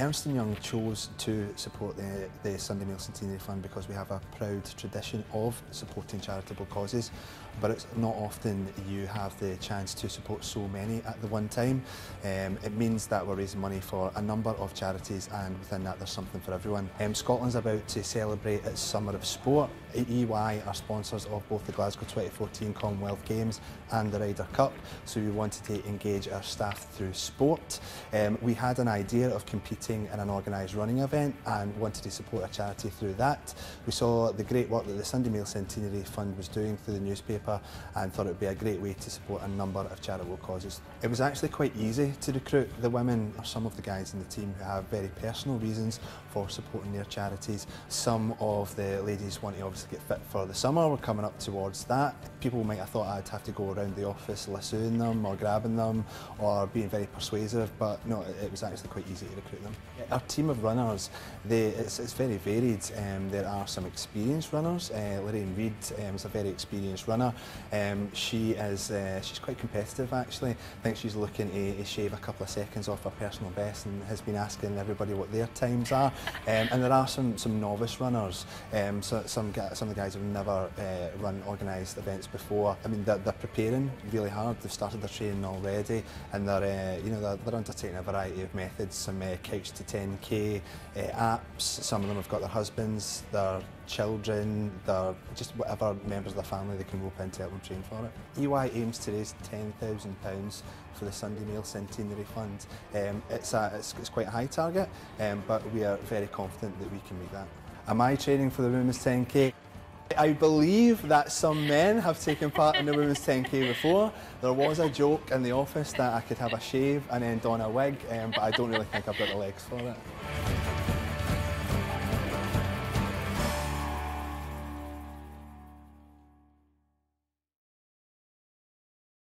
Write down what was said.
Ernst & Young chose to support the Sunday Mail Centenary Fund because we have a proud tradition of supporting charitable causes, but it's not often you have the chance to support so many at the one time. It means that we're raising money for a number of charities, and within that there's something for everyone. Scotland's about to celebrate its Summer of Sport. EY are sponsors of both the Glasgow 2014 Commonwealth Games and the Ryder Cup, so we wanted to engage our staff through sport. We had an idea of competing in an organised running event and wanted to support a charity through that. We saw the great work that the Sunday Mail Centenary Fund was doing through the newspaper and thought it would be a great way to support a number of charitable causes. It was actually quite easy to recruit the women or some of the guys in the team who have very personal reasons for supporting their charities. Some of the ladies want to obviously get fit for the summer, we're coming up towards that. People might have thought I'd have to go around the office lassoing them or grabbing them or being very persuasive, but no, it was actually quite easy to recruit them. Our team of runners, it's very varied. There are some experienced runners. Lorraine Reed is a very experienced runner. She's quite competitive actually. I think she's looking to shave a couple of seconds off her personal best and has been asking everybody what their times are. And there are some novice runners. Some of the guys have never run organised events before. I mean, they're preparing really hard. They've started their training already, and they're undertaking a variety of methods. Some Couch to 10K apps. Some of them have got their husbands, their children, their just whatever members of their family they can rope in to help them train for it. EY aims to raise £10,000 for the Sunday Mail Centenary Fund. It's quite a high target, but we are very confident that we can make that. Am I training for the women's 10K? I believe that some men have taken part in the women's 10K before. There was a joke in the office that I could have a shave and then don a wig, but I don't really think I've got the legs for it.